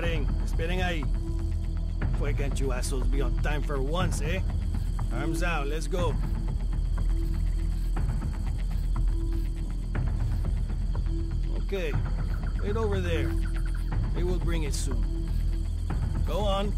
Paring, esperen ahí. Why can't you assholes be on time for once, eh? Arms out, let's go. Okay, wait over there. They will bring it soon. Go on.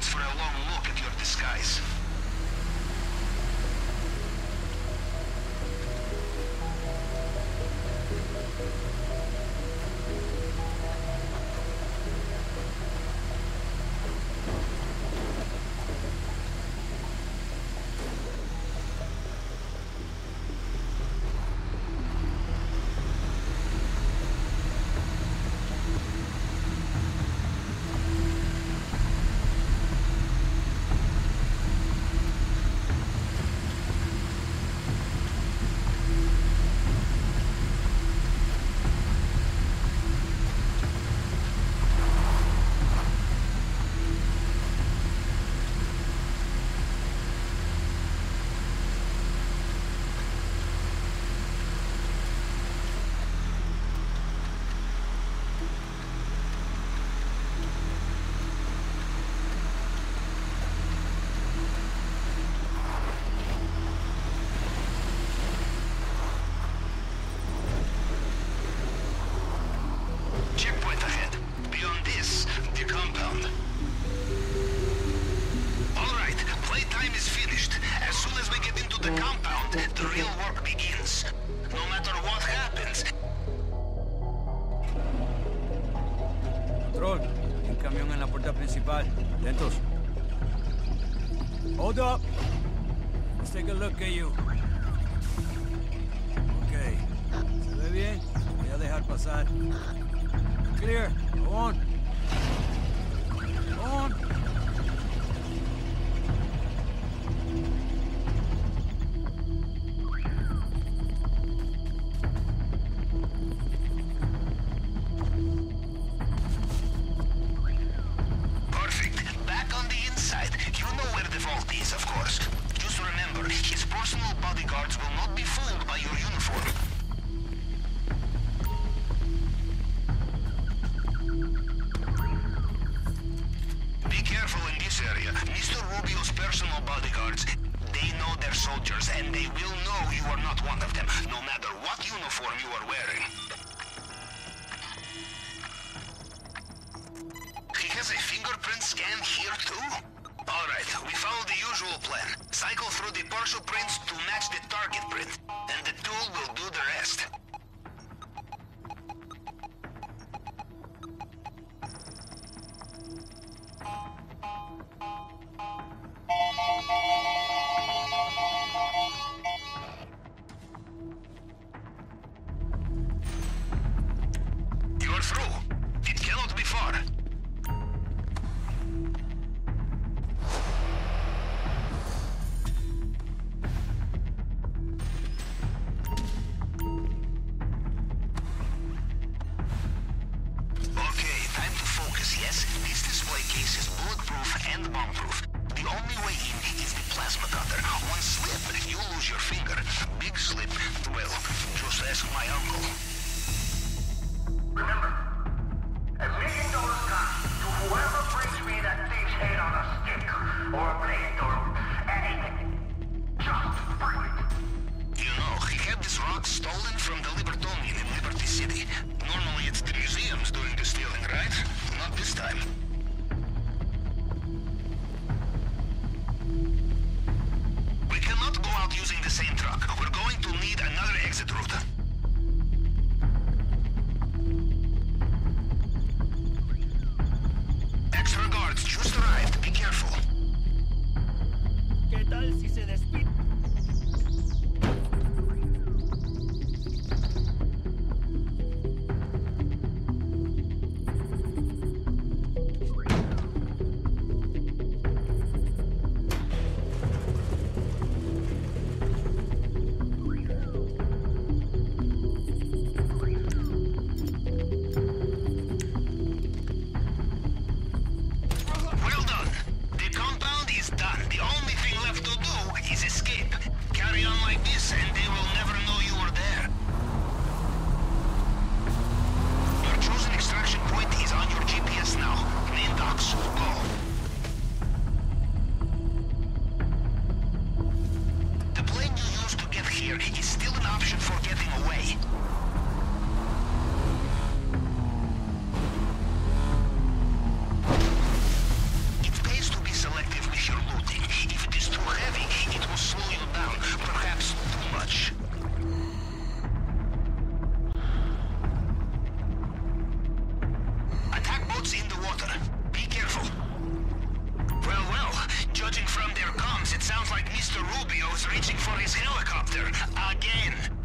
chance for a long look at your disguise. Hold up. Let's take a look at you. Okay. ¿Se ve bien? Voy a dejar pasar. Clear. Go on. Go on. Mr. Rubio's personal bodyguards, they know their soldiers, and they will know you are not one of them, no matter what uniform you are wearing. He has a fingerprint scan here too? Alright, we follow the usual plan. Cycle through the partial prints to match the target print, and the tool will do the rest. Stolen from the Libertonian in Liberty City. Normally it's the museums doing the stealing, right? Not this time. We cannot go out using the same truck. We're going to need another exit route. Extra guards just arrived. Be careful. ¿Qué tal si se despide? helicopter. Be careful. Well, well, judging from their comms, it sounds like Mr. Rubio is reaching for his helicopter again.